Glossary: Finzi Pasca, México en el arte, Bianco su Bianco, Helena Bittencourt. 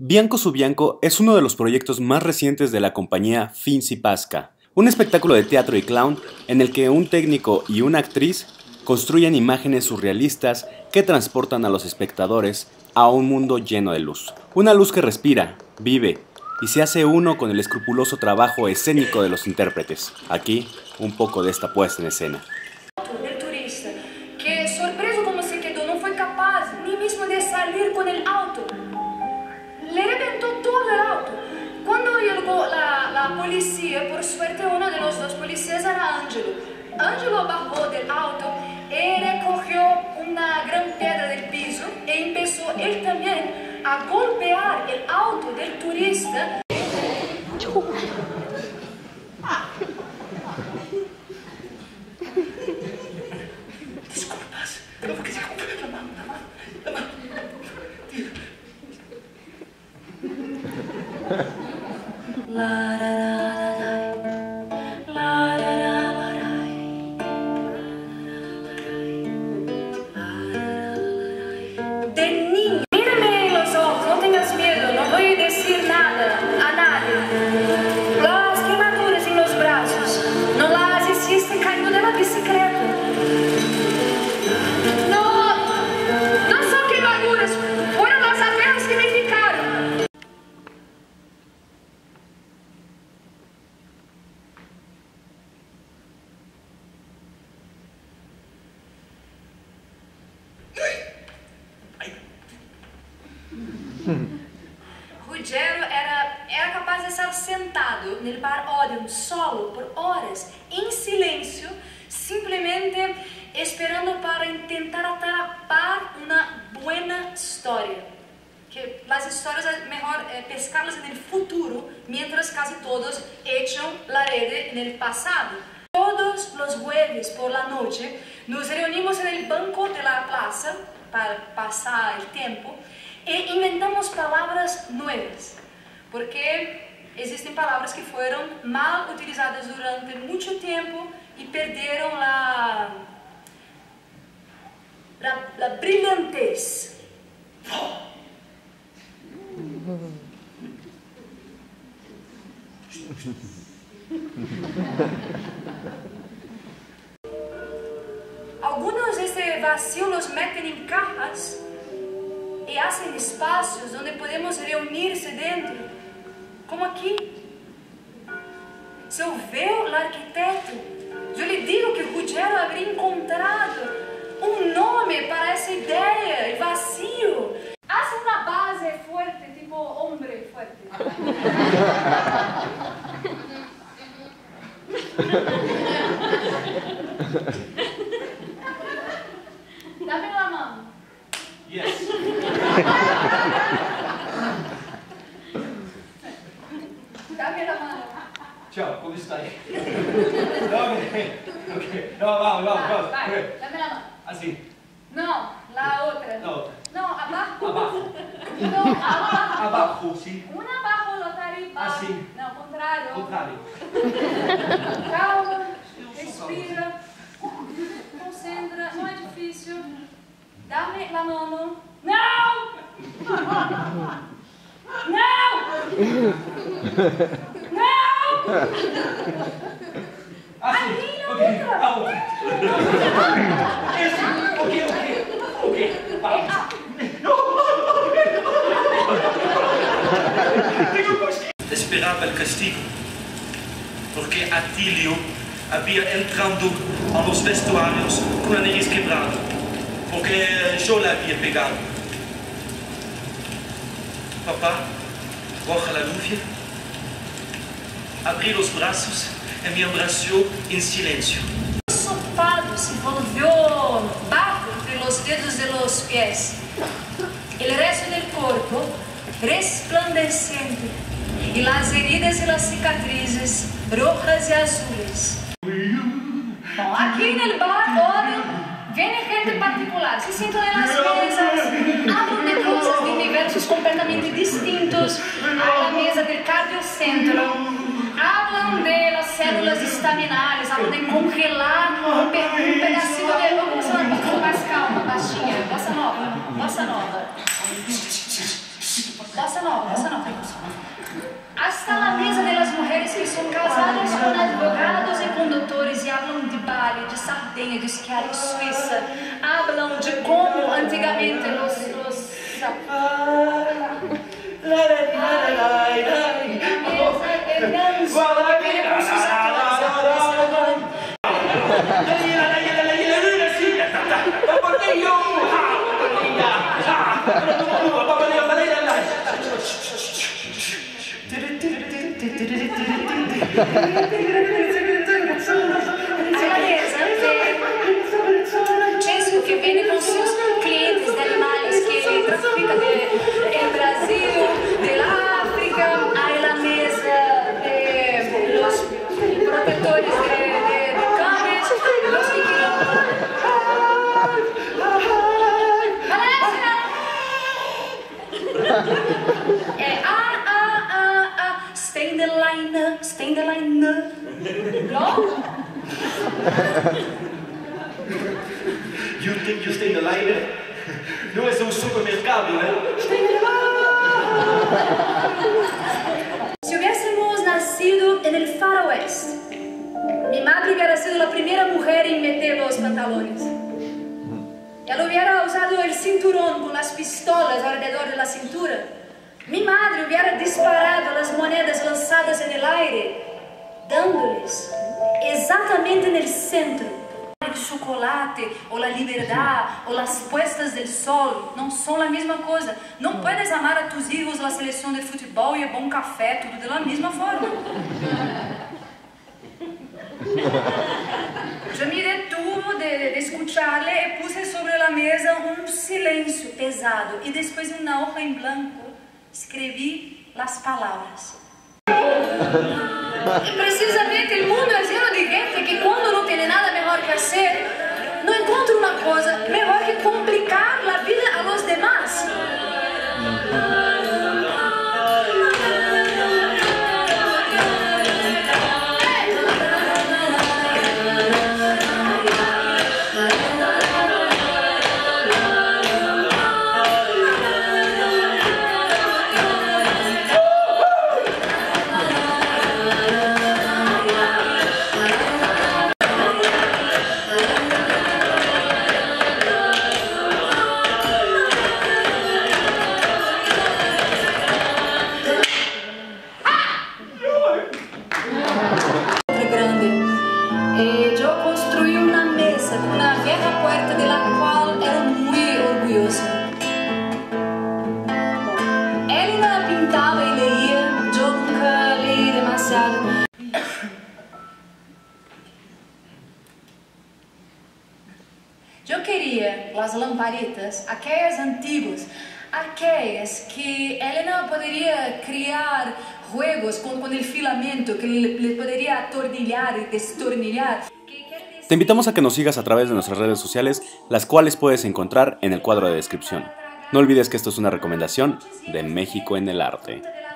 Bianco su Bianco es uno de los proyectos más recientes de la compañía Finzi Pasca, un espectáculo de teatro y clown en el que un técnico y una actriz construyen imágenes surrealistas que transportan a los espectadores a un mundo lleno de luz. Una luz que respira, vive y se hace uno con el escrupuloso trabajo escénico de los intérpretes. Aquí, un poco de esta puesta en escena. Polícia, por suerte, uno de los dos policías era Ángelo. Ángelo bajó del auto y recogió una gran piedra del piso y empezó él también a golpear el auto del turista. Disculpas, pero porque se rompió la mano, la mano. Mírame en los ojos, no tengas miedo, no voy a decir nada a nadie. Las quemaduras en los brazos, no las hiciste cayendo de la bicicleta. No son quemaduras, fueron las abejas que me picaron. Ruggiero era capaz de estar sentado en el bar Odeon solo por horas, en silencio, simplemente esperando para intentar atrapar una buena historia. Que las historias es mejor pescarlas en el futuro, mientras casi todos echan la red en el pasado. Todos los jueves por la noche nos reunimos en el banco de la plaza para pasar el tiempo e inventamos palabras nuevas, porque existen palabras que fueron mal utilizadas durante mucho tiempo y perdieron la brillantez. Algunos de este vacío los meten en cajas y hacen espacios donde podemos reunirse dentro, como aquí. Si yo veo al arquitecto, yo le digo que Ruggiero habría encontrado un nombre para esa idea, el vacío. Hace una base fuerte, tipo hombre fuerte. Dame la mano. Yes. Dame la mano. Ciao, come stai? Ok, no, va. Vai. Dame la mano. Así. No, la otra. No, abajo. No, abajo. Abajo, sí. Una abajo, la tarifa. Así. No, contrario. Calma, respira, concentra, no es difícil. Dame la mano. ¡No! ¡No! ¡No! ¡Así! ¡Okay! ¡Okay! ¡No! Esperaba el castigo, porque Atilio había entrado a los vestuarios con la nariz quebrada. Porque yo la había pegado. Papá, baja la lluvia. Abrí los brazos y me abrazó en silencio. El sopado se volvió bajo entre los dedos de los pies. El resto del cuerpo resplandeciente. Y las heridas y las cicatrices rojas y azules. Aquí en el bar ahora viene gente particular, se sientan en las mesas, hablan de cosas de universos completamente distintos a la mesa del cardiocentro, hablan de las células estaminales, hablan de congelar un pedacito de... Vamos a hablar un poco más calma, baixinha, bossa nova. advogados e condutores e falam de Bali, de Sardenha, de Esquiar, de Suíça. Falam de como antigamente nossos... Jesús que viene con sus clientes de animales que ele trafica del Brasil, del África, a la mesa de los protectores de canes, los que quieren... Stay in the line, no? You think you stay in the line? No es un supermercado, ¿eh? Stay in the line! Si hubiésemos nacido en el faroeste, mi madre hubiera sido la primera mujer en meter los pantalones. Ella hubiera usado el cinturón con las pistolas alrededor de la cintura. Mi madre hubiera disparado las monedas lanzadas en el aire, dándoles exactamente en el centro. El chocolate, o la libertad, o las puestas del sol, no son la misma cosa. No puedes amar a tus hijos la selección de fútbol y el buen café, todo de la misma forma. Yo me detuve de escucharle y puse sobre la mesa un silencio pesado y después una hoja en blanco. Escrevi as palavras. E precisamente o mundo é cheio de gente que quando não tem nada melhor que fazer, não encontra uma coisa melhor que complicar a vida a los demás. Eu queria as lamparitas, aquelas antigas, aquelas que Helena poderia criar jogos com o filamento que le poderia atornilhar e destornilhar. Te invitamos a que nos sigas a través de nuestras redes sociales, las cuales puedes encontrar en el cuadro de descripción. No olvides que esto es una recomendación de México en el Arte.